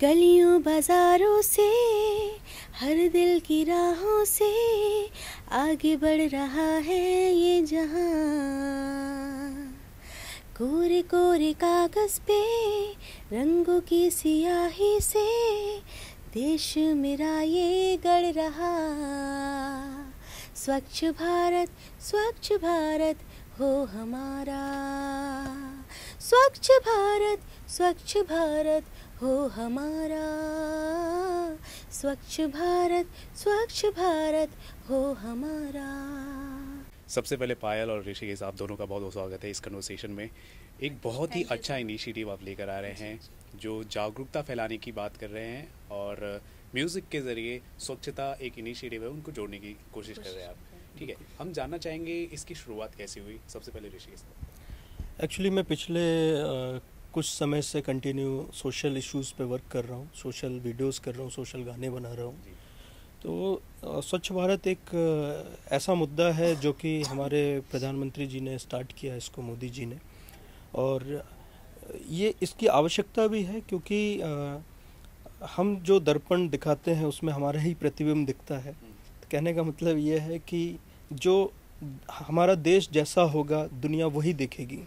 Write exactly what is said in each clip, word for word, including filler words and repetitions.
गलियों बाजारों से हर दिल की राहों से आगे बढ़ रहा है ये जहां। कोरे कोरे कागज पे रंगों की सियाही से देश मेरा ये गढ़ रहा। स्वच्छ भारत स्वच्छ भारत हो हमारा, स्वच्छ भारत स्वच्छ भारत हो हमारा, स्वच्छ भारत स्वच्छ भारत हो हमारा। सबसे पहले पायल और ऋषिकेश, आप दोनों का बहुत बहुत स्वागत है इस कन्वर्सेशन में। एक बहुत ही अच्छा इनिशिएटिव आप लेकर आ रहे हैं जो जागरूकता फैलाने की बात कर रहे हैं और म्यूज़िक के ज़रिए स्वच्छता एक इनिशिएटिव है उनको जोड़ने की कोशिश कर रहे हैं आप। ठीक है, हम जानना चाहेंगे इसकी शुरुआत कैसे हुई। सबसे पहले ऋषिकेश, एक्चुअली मैं पिछले आ, कुछ समय से कंटिन्यू सोशल इश्यूज़ पे वर्क कर रहा हूँ, सोशल वीडियोस कर रहा हूँ, सोशल गाने बना रहा हूँ। तो आ, स्वच्छ भारत एक आ, ऐसा मुद्दा है जो कि हमारे प्रधानमंत्री जी ने स्टार्ट किया इसको, मोदी जी ने, और ये इसकी आवश्यकता भी है क्योंकि आ, हम जो दर्पण दिखाते हैं उसमें हमारा ही प्रतिबिंब दिखता है। तो कहने का मतलब ये है कि जो हमारा देश जैसा होगा दुनिया वही देखेगी।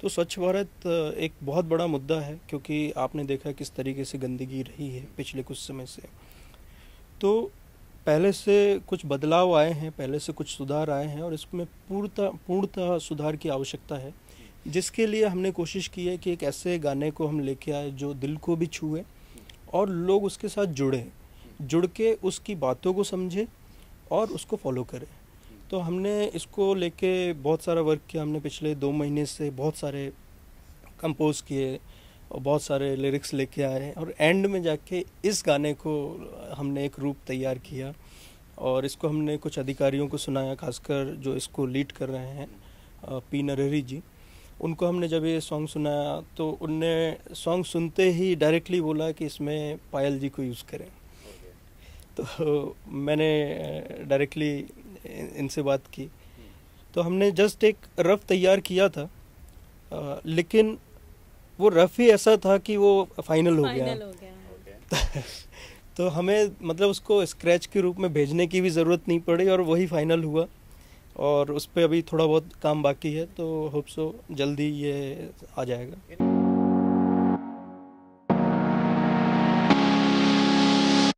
तो स्वच्छ भारत एक बहुत बड़ा मुद्दा है क्योंकि आपने देखा किस तरीके से गंदगी रही है पिछले कुछ समय से। तो पहले से कुछ बदलाव आए हैं, पहले से कुछ सुधार आए हैं और इसमें पूर्णता पूर्णतः सुधार की आवश्यकता है, जिसके लिए हमने कोशिश की है कि एक ऐसे गाने को हम लेके आए जो दिल को भी छूए और लोग उसके साथ जुड़ें, जुड़ के उसकी बातों को समझें और उसको फॉलो करें। तो हमने इसको लेके बहुत सारा वर्क किया। हमने पिछले दो महीने से बहुत सारे कंपोज किए और बहुत सारे लिरिक्स लेके आए और एंड में जाके इस गाने को हमने एक रूप तैयार किया और इसको हमने कुछ अधिकारियों को सुनाया, खासकर जो इसको लीड कर रहे हैं पी नरेरी जी। उनको हमने जब ये सॉन्ग सुनाया तो उनने सॉन्ग सुनते ही डायरेक्टली बोला कि इसमें पायल जी को यूज़ करें। तो मैंने डायरेक्टली इनसे बात की, तो हमने जस्ट एक रफ़ तैयार किया था आ, लेकिन वो रफ़ ही ऐसा था कि वो फाइनल हो फाइनल गया, हो गया। तो हमें मतलब उसको स्क्रैच के रूप में भेजने की भी ज़रूरत नहीं पड़ी और वही फाइनल हुआ और उस पर अभी थोड़ा बहुत काम बाकी है, तो होप सो जल्दी ये आ जाएगा।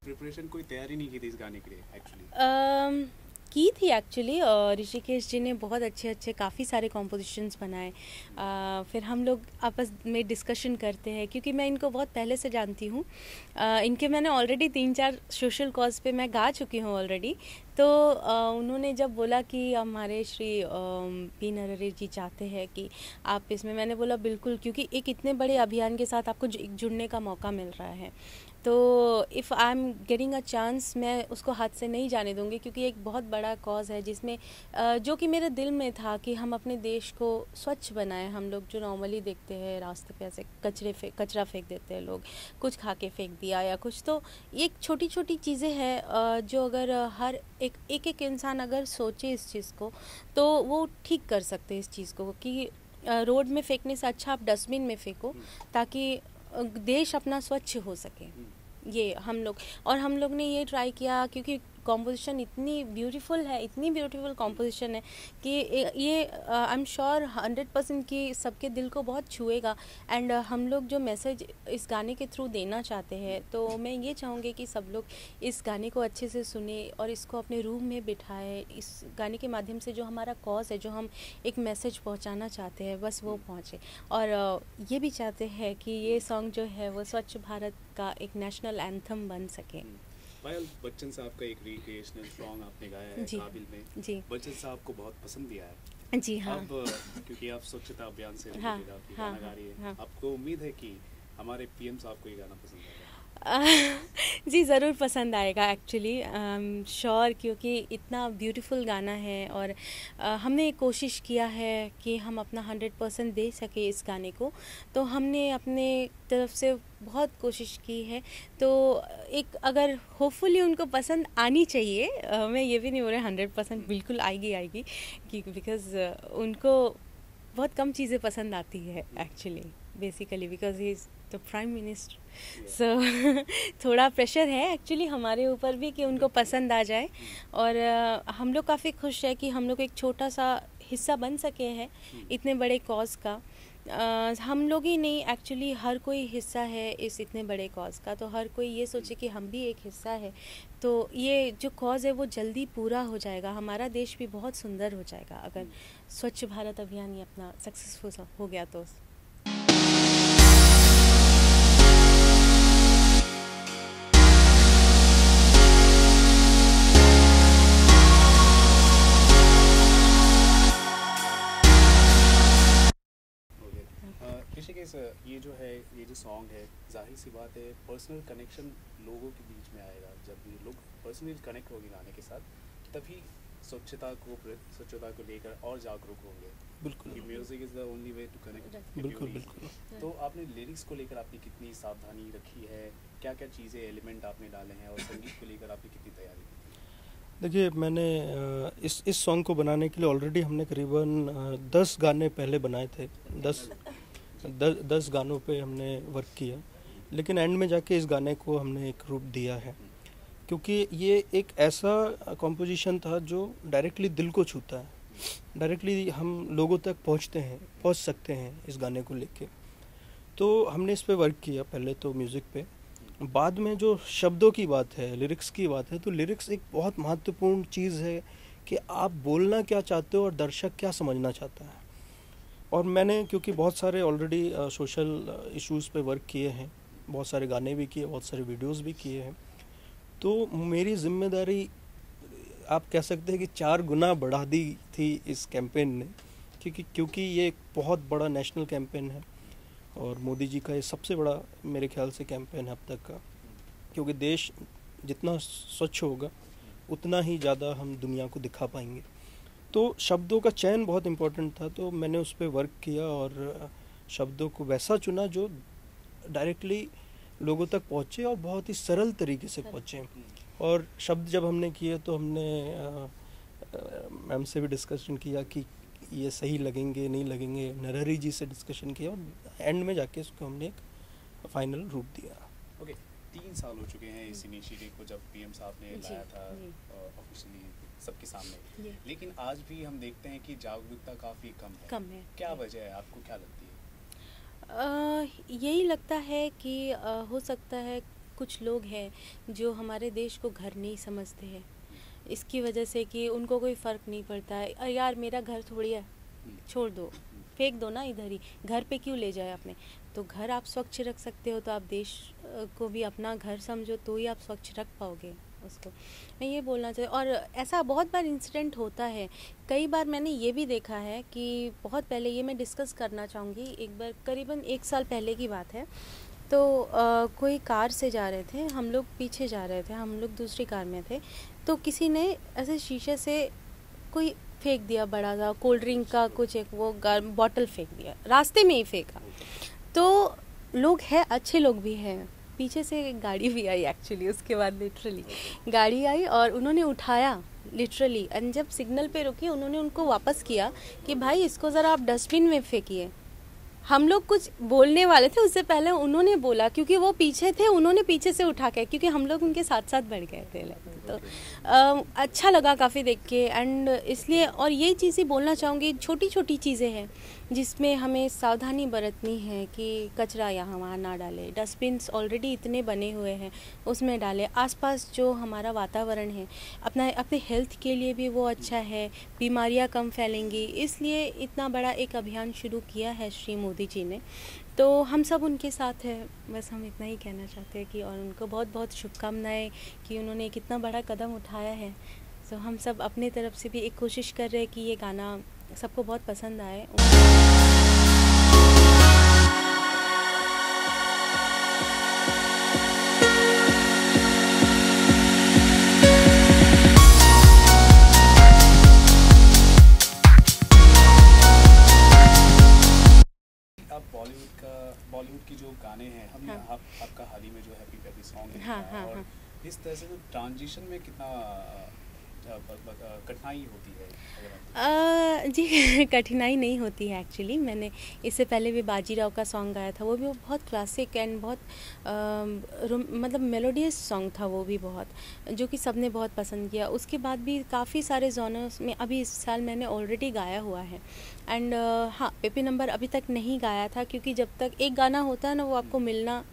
प्रिपरेशन कोई तैयारी नहीं की थी इस गाने के लिए? एक्चुअली की थी एक्चुअली और ऋषिकेश जी ने बहुत अच्छे अच्छे काफ़ी सारे कॉम्पोजिशंस बनाए। फिर हम लोग आपस में डिस्कशन करते हैं क्योंकि मैं इनको बहुत पहले से जानती हूँ। इनके मैंने ऑलरेडी तीन चार सोशल कॉज पे मैं गा चुकी हूँ ऑलरेडी। तो आ, उन्होंने जब बोला कि हमारे श्री आ, पी नरेरी जी चाहते हैं कि आप इसमें, मैंने बोला बिल्कुल, क्योंकि एक इतने बड़े अभियान के साथ आपको जुड़ने का मौका मिल रहा है तो if I am getting a chance मैं उसको हाथ से नहीं जाने दूंगी, क्योंकि एक बहुत बड़ा कॉज है जिसमें जो कि मेरे दिल में था कि हम अपने देश को स्वच्छ बनाएं। हम लोग जो नॉर्मली देखते हैं रास्ते पे ऐसे कचरे फे कचरा फेंक देते हैं लोग, कुछ खा के फेंक दिया या कुछ, तो ये छोटी छोटी चीज़ें हैं जो अगर हर एक एक एक इंसान अगर सोचे इस चीज़ को तो वो ठीक कर सकते हैं इस चीज़ को कि रोड में फेंकने से अच्छा आप डस्टबिन में फेंको ताकि देश अपना स्वच्छ हो सके। ये हम लोग और हम लोग ने ये ट्राई किया क्योंकि कॉम्पोजिशन इतनी ब्यूटीफुल है, इतनी ब्यूटीफुल कॉम्पोजिशन है कि ये I am sure hundred percent कि सबके दिल को बहुत छुएगा। एंड uh, हम लोग जो मैसेज इस गाने के थ्रू देना चाहते हैं तो मैं ये चाहूँगी कि सब लोग इस गाने को अच्छे से सुने और इसको अपने रूम में बिठाए। इस गाने के माध्यम से जो हमारा कॉज है, जो हम एक मैसेज पहुँचाना चाहते हैं, बस वो पहुँचे। और uh, ये भी चाहते हैं कि ये सॉन्ग जो है वो स्वच्छ भारत का एक नेशनल एंथम बन सके। पायल, बच्चन साहब का एक रिक्रिएशनल सॉन्ग आपने गाया है काबिल में जी। बच्चन साहब को बहुत पसंद दिया है जी। हाँ, अब क्योंकि आप स्वच्छता अभियान से हाँ, हाँ, गाना गा रही है, हाँ, आपको उम्मीद है कि हमारे पीएम साहब को ये गाना पसंद आएगा? जी ज़रूर पसंद आएगा एक्चुअली, आई एम श्योर, क्योंकि इतना ब्यूटीफुल गाना है और uh, हमने कोशिश किया है कि हम अपना हंड्रेड परसेंट दे सके इस गाने को। तो हमने अपने तरफ से बहुत कोशिश की है, तो एक अगर होपफुली उनको पसंद आनी चाहिए। uh, मैं ये भी नहीं बोल रही हंड्रेड परसेंट बिल्कुल आएगी आएगी कि बिकॉज़ uh, उनको बहुत कम चीज़ें पसंद आती है actually, basically because he is तो प्राइम मिनिस्टर, सो थोड़ा प्रेशर है एक्चुअली हमारे ऊपर भी कि उनको पसंद आ जाए। और uh, हम लोग काफ़ी खुश है कि हम लोग एक छोटा सा हिस्सा बन सके हैं इतने बड़े कॉज का। uh, हम लोग ही नहीं, एक्चुअली हर कोई हिस्सा है इस इतने बड़े कॉज का, तो हर कोई ये सोचे कि हम भी एक हिस्सा है, तो ये जो कॉज है वो जल्दी पूरा हो जाएगा। हमारा देश भी बहुत सुंदर हो जाएगा अगर स्वच्छ भारत अभियान ये अपना सक्सेसफुल हो गया तो। ये जो है, ये जो सॉन्ग है, जाहिर सी बात है पर्सनल कनेक्शन लोगों के बीच में आएगा। जब ये लोग पर्सनली कनेक्ट होंगे गाने के साथ, तभी स्वच्छता को स्वच्छता को लेकर और जागरूक होंगे। बिल्कुल, music is the only way to connect. बिल्कुल बिल्कुल। तो आपने लिरिक्स को लेकर आपने कितनी सावधानी रखी है, क्या क्या चीज़ें एलिमेंट आपने डाले हैं, और संगीत को लेकर आपने कितनी तैयारी की? देखिए, मैंने इस इस सॉन्ग को बनाने के लिए ऑलरेडी हमने करीबन दस गाने पहले बनाए थे। दस दस दस गानों पे हमने वर्क किया, लेकिन एंड में जाके इस गाने को हमने एक रूप दिया है, क्योंकि ये एक ऐसा कॉम्पोजिशन था जो डायरेक्टली दिल को छूता है, डायरेक्टली हम लोगों तक पहुंचते हैं, पहुंच सकते हैं इस गाने को लेके। तो हमने इस पे वर्क किया, पहले तो म्यूज़िक पे, बाद में जो शब्दों की बात है, लिरिक्स की बात है, तो लिरिक्स एक बहुत महत्वपूर्ण चीज़ है कि आप बोलना क्या चाहते हो और दर्शक क्या समझना चाहता है। और मैंने, क्योंकि बहुत सारे ऑलरेडी सोशल इश्यूज़ पे वर्क किए हैं, बहुत सारे गाने भी किए, बहुत सारे वीडियोस भी किए हैं, तो मेरी जिम्मेदारी आप कह सकते हैं कि चार गुना बढ़ा दी थी इस कैंपेन ने, क्योंकि क्योंकि ये एक बहुत बड़ा नेशनल कैंपेन है और मोदी जी का ये सबसे बड़ा मेरे ख्याल से कैंपेन है अब तक का, क्योंकि देश जितना स्वच्छ होगा उतना ही ज़्यादा हम दुनिया को दिखा पाएंगे। तो शब्दों का चयन बहुत इम्पोर्टेंट था, तो मैंने उस पर वर्क किया और शब्दों को वैसा चुना जो डायरेक्टली लोगों तक पहुँचे और बहुत ही सरल तरीके से पहुँचे। और शब्द जब हमने किए तो हमने मैम से भी डिस्कशन किया कि ये सही लगेंगे नहीं लगेंगे, नरेरी जी से डिस्कशन किया और एंड में जाके इसको हमने एक फाइनल रूप दिया। ओके, तीन साल हो चुके हैं इस इनिशिएटिव को, जब पीएम साहब ने लाया था ऑफिशियली सबके सामने, लेकिन आज भी हम देखते हैं कि जागरूकता काफ़ी कम है। कम है। क्या वजह है, आपको क्या लगती है? आ, यही लगता है कि आ, हो सकता है कुछ लोग हैं जो हमारे देश को घर नहीं समझते हैं, इसकी वजह से कि उनको कोई फ़र्क नहीं पड़ता है। अरे यार, मेरा घर थोड़ी है, छोड़ दो, फेंक दो ना इधर ही, घर पे क्यों ले जाए आपने। तो घर आप स्वच्छ रख सकते हो तो आप देश को भी अपना घर समझो, तो ही आप स्वच्छ रख पाओगे उसको, मैं ये बोलना चाहिए। और ऐसा बहुत बार इंसिडेंट होता है, कई बार मैंने ये भी देखा है कि बहुत पहले, ये मैं डिस्कस करना चाहूँगी, एक बार करीबन एक साल पहले की बात है, तो आ, कोई कार से जा रहे थे हम लोग, पीछे जा रहे थे हम लोग, दूसरी कार में थे, तो किसी ने ऐसे शीशे से कोई फेंक दिया, बड़ा सा कोल्ड ड्रिंक का कुछ एक वो बॉटल फेंक दिया, रास्ते में ही फेंका। तो लोग हैं, अच्छे लोग भी हैं, पीछे से एक गाड़ी भी आई एक्चुअली, उसके बाद लिटरली गाड़ी आई और उन्होंने उठाया लिटरली, एंड जब सिग्नल पे रुकी उन्होंने उनको वापस किया कि भाई इसको ज़रा आप डस्टबिन में फेंकिए। हम लोग कुछ बोलने वाले थे उससे पहले उन्होंने बोला, क्योंकि वो पीछे थे, उन्होंने पीछे से उठा के, क्योंकि हम लोग उनके साथ साथ बढ़ गए थे। तो आ, अच्छा लगा काफ़ी देख के, एंड इसलिए, और यही चीज़ें बोलना चाहूँगी, छोटी छोटी चीज़ें हैं जिसमें हमें सावधानी बरतनी है कि कचरा यहाँ वहाँ ना डालें, डस्टबिन ऑलरेडी इतने बने हुए हैं उसमें डालें, आसपास जो हमारा वातावरण है अपना, अपने हेल्थ के लिए भी वो अच्छा है, बीमारियाँ कम फैलेंगी। इसलिए इतना बड़ा एक अभियान शुरू किया है श्री मोदी जी ने, तो हम सब उनके साथ हैं, बस हम इतना ही कहना चाहते हैं कि, और उनको बहुत बहुत शुभकामनाएँ कि उन्होंने एक इतना बड़ा कदम उठाया है। सो हम सब अपने तरफ से भी एक कोशिश कर रहे हैं कि ये गाना सबको बहुत पसंद आए। आप बॉलीवुड का, बॉलीवुड की जो गाने हैं, हमने हाँ। आप, आपका हाल ही में जो हैप्पी पैपी सॉन्ग है, हाँ, हाँ, और हाँ। इस तरह से जो ट्रांजिशन में कितना कठिनाई होती है? आ, जी कठिनाई नहीं होती है एक्चुअली। मैंने इससे पहले भी बाजी राव का सॉन्ग गाया था, वो भी वो बहुत क्लासिक एंड बहुत आ, मतलब मेलोडियस सॉन्ग था वो भी बहुत, जो कि सबने बहुत पसंद किया। उसके बाद भी काफ़ी सारे जॉनर्स में अभी इस साल मैंने ऑलरेडी गाया हुआ है। एंड हाँ, पेपी नंबर अभी तक नहीं गाया था, क्योंकि जब तक एक गाना होता है ना वो आपको मिलना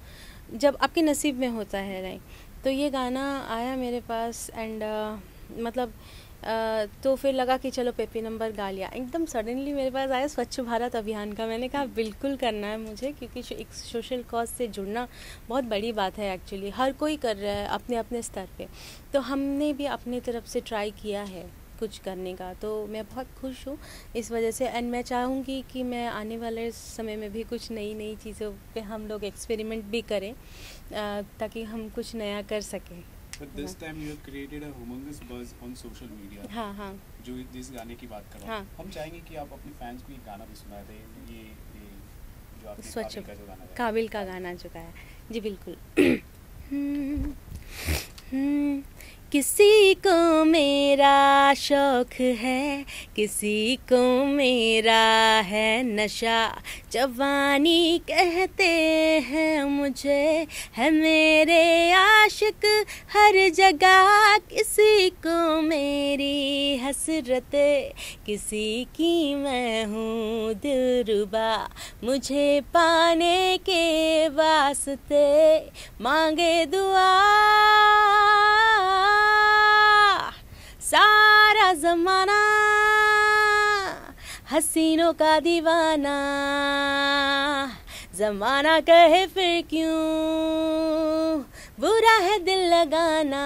जब आपके नसीब में होता है, राइट, तो ये गाना आया मेरे पास। एंड uh, मतलब uh, तो फिर लगा कि चलो पेपी नंबर गा लिया। एकदम सडनली मेरे पास आया स्वच्छ भारत अभियान का। मैंने कहा बिल्कुल करना है मुझे, क्योंकि एक सोशल कॉज से जुड़ना बहुत बड़ी बात है एक्चुअली। हर कोई कर रहा है अपने अपने स्तर पे, तो हमने भी अपनी तरफ से ट्राई किया है कुछ करने का, तो मैं बहुत खुश हूँ इस वजह से। एंड मैं चाहूँगी कि मैं आने वाले समय में भी कुछ नई नई चीज़ों पे हम लोग एक्सपेरिमेंट भी करें, ताकि हम कुछ नया कर सकें। But this time you have created a humongous buzz on social media. हाँ हाँ, जो जिस गाने की बात कर रहे हैं। हाँ, हम चाहेंगे कि आप अपने फैंस को ये गाना भी सुना दें, ये, ये जो आपने स्वच्छ काबिल का गाना जो गाया। जी बिल्कुल। किसी को मेरा शौक है, किसी को मेरा है नशा, जवानी कहते हैं मुझे, है मेरे आशिक हर जगह। किसी को मेरी हसरत, किसी की मैं हूँ दिलरुबा, मुझे पाने के वास्ते मांगे दुआ सारा ज़माना, हसीनों का दीवाना, ज़माना कहे फिर क्यों बुरा है दिल लगाना।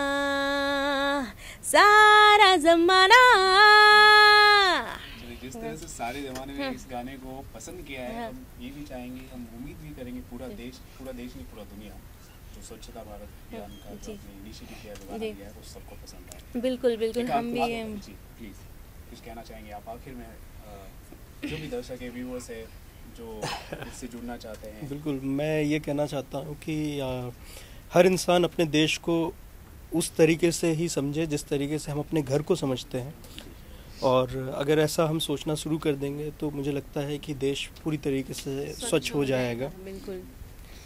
सारा ज़माना, जिस तरह से सारे जमाने में इस गाने को पसंद किया है, हम ये भी चाहेंगे, हम उम्मीद भी करेंगे पूरा देश, पूरा देश नहीं पूरा दुनिया स्वच्छता भारत अभियान का जो इनिशिएटिव किया गया है, है वो सबको पसंद आया। बिल्कुल बिल्कुल, हम भी हैं। प्लीज कुछ कहना चाहेंगे आप आखिर में, जो भी दर्शक है, व्यूअर्स है, जो इससे जुड़ना चाहते हैं? बिल्कुल, मैं ये कहना चाहता हूँ कि हर इंसान अपने देश को उस तरीके से ही समझे जिस तरीके से हम अपने घर को समझते हैं, और अगर ऐसा हम सोचना शुरू कर देंगे तो मुझे लगता है कि देश पूरी तरीके से स्वच्छ हो जाएगा। बिल्कुल,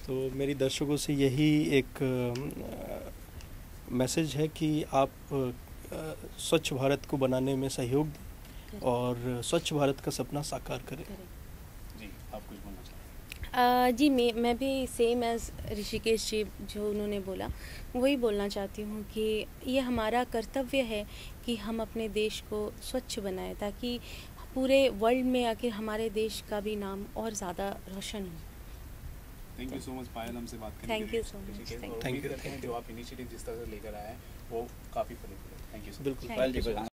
तो मेरी दर्शकों से यही एक मैसेज है कि आप स्वच्छ भारत को बनाने में सहयोग दें और स्वच्छ भारत का सपना साकार करें। जी, आप कुछ बोलना चाहेंगे? जी मैं मैं भी सेम एज ऋषिकेश जी जो उन्होंने बोला वही बोलना चाहती हूँ कि ये हमारा कर्तव्य है कि हम अपने देश को स्वच्छ बनाएं, ताकि पूरे वर्ल्ड में आखिर हमारे देश का भी नाम और ज़्यादा रोशन हो। Thank you so much Payal, हमसे बात करने के लिए। Thank you so much. जो आप इनिशिएटिव जिस तरह से लेकर आए हैं वो काफ़ी फलीफुल है। Thank you so much. बिल्कुल पायल जी।